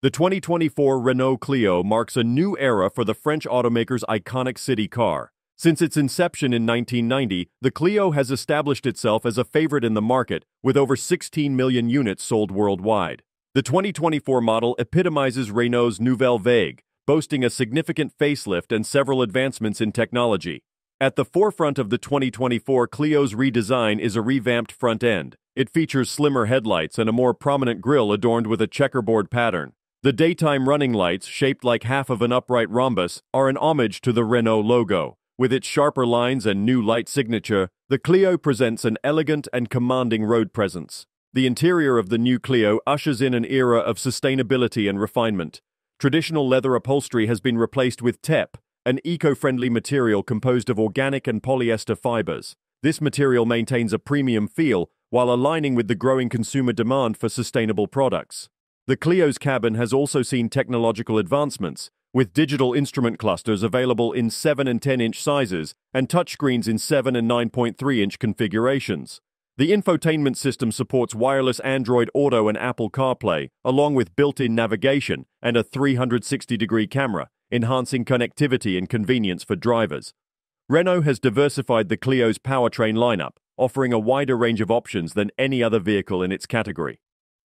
The 2024 Renault Clio marks a new era for the French automaker's iconic city car. Since its inception in 1990, the Clio has established itself as a favorite in the market, with over 16 million units sold worldwide. The 2024 model epitomizes Renault's Nouvelle Vague, boasting a significant facelift and several advancements in technology. At the forefront of the 2024 Clio's redesign is a revamped front end. It features slimmer headlights and a more prominent grille adorned with a checkerboard pattern. The daytime running lights, shaped like half of an upright rhombus, are an homage to the Renault logo. With its sharper lines and new light signature, the Clio presents an elegant and commanding road presence. The interior of the new Clio ushers in an era of sustainability and refinement. Traditional leather upholstery has been replaced with TEP, an eco-friendly material composed of organic and polyester fibers. This material maintains a premium feel while aligning with the growing consumer demand for sustainable products. The Clio's cabin has also seen technological advancements, with digital instrument clusters available in 7 and 10-inch sizes and touchscreens in 7 and 9.3-inch configurations. The infotainment system supports wireless Android Auto and Apple CarPlay, along with built-in navigation and a 360-degree camera, enhancing connectivity and convenience for drivers. Renault has diversified the Clio's powertrain lineup, offering a wider range of options than any other vehicle in its category.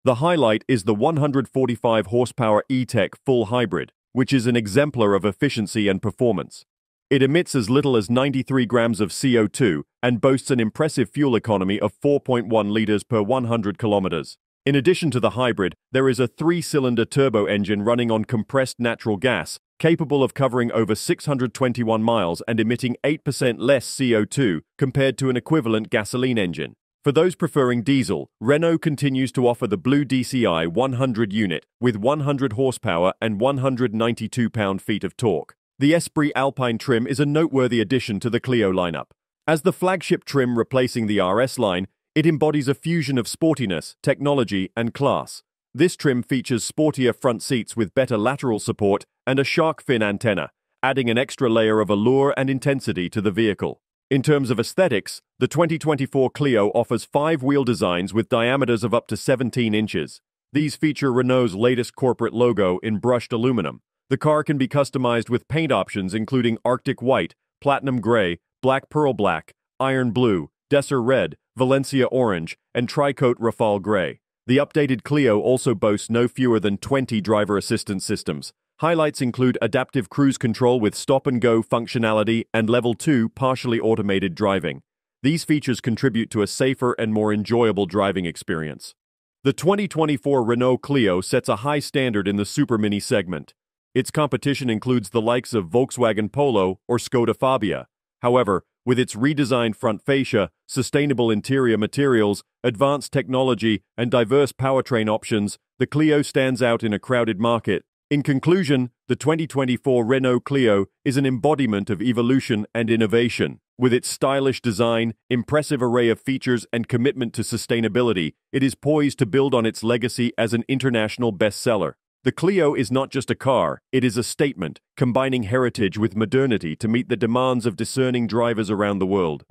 The highlight is the 145-horsepower E-Tech Full Hybrid, which is an exemplar of efficiency and performance. It emits as little as 93 grams of CO2 and boasts an impressive fuel economy of 4.1 liters per 100 kilometers. In addition to the hybrid, there is a 3-cylinder turbo engine running on compressed natural gas, capable of covering over 621 miles and emitting 8% less CO2 compared to an equivalent gasoline engine. For those preferring diesel, Renault continues to offer the Blue dCi 100 unit with 100 horsepower and 192 pound-feet of torque. The Esprit Alpine trim is a noteworthy addition to the Clio lineup. As the flagship trim replacing the RS line, it embodies a fusion of sportiness, technology, and class. This trim features sportier front seats with better lateral support and a shark fin antenna, adding an extra layer of allure and intensity to the vehicle. In terms of aesthetics, the 2024 Clio offers 5-wheel designs with diameters of up to 17 inches. These feature Renault's latest corporate logo in brushed aluminum. The car can be customized with paint options including Arctic White, Platinum Gray, Black Pearl Black, Iron Blue, Decir Red, Valencia Orange, and Tricoat Rafal Gray. The updated Clio also boasts no fewer than 20 driver assistance systems. Highlights include adaptive cruise control with stop-and-go functionality and Level 2 partially automated driving. These features contribute to a safer and more enjoyable driving experience. The 2024 Renault Clio sets a high standard in the supermini segment. Its competition includes the likes of Volkswagen Polo or Skoda Fabia. However, with its redesigned front fascia, sustainable interior materials, advanced technology, and diverse powertrain options, the Clio stands out in a crowded market. In conclusion, the 2024 Renault Clio is an embodiment of evolution and innovation. With its stylish design, impressive array of features, and commitment to sustainability, it is poised to build on its legacy as an international bestseller. The Clio is not just a car, it is a statement, combining heritage with modernity to meet the demands of discerning drivers around the world.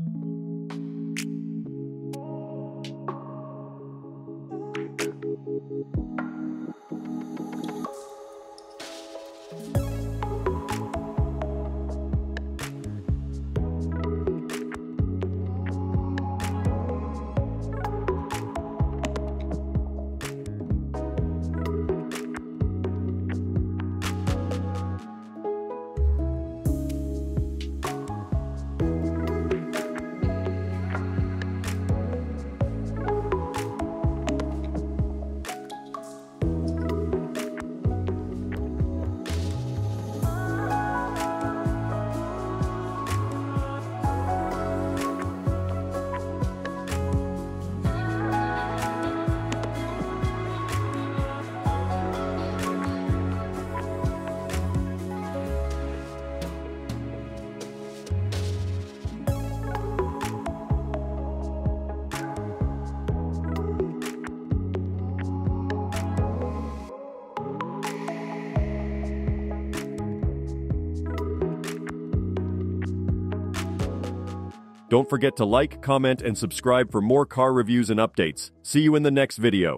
Don't forget to like, comment, and subscribe for more car reviews and updates. See you in the next video.